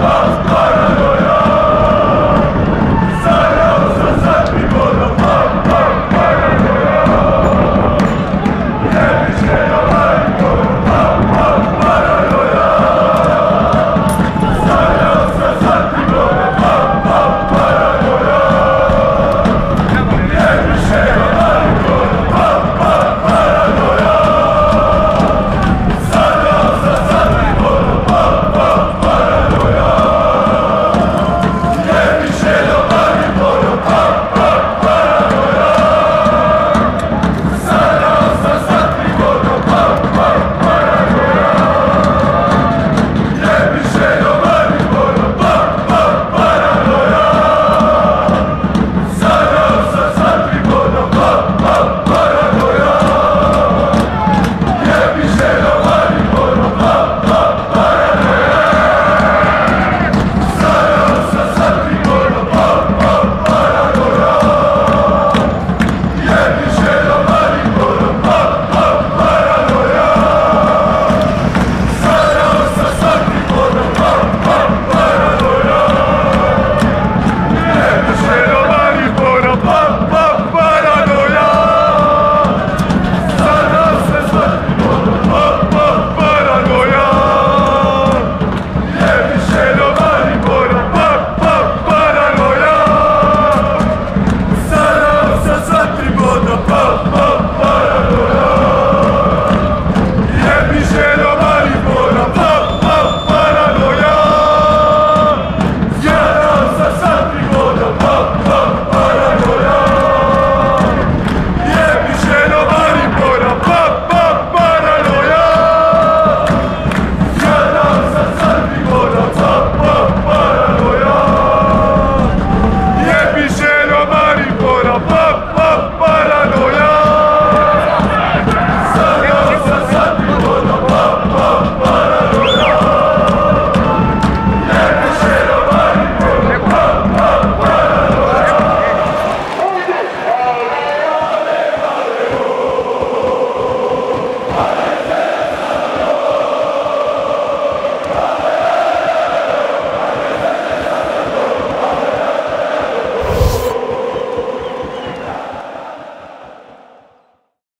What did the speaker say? Santa Maria,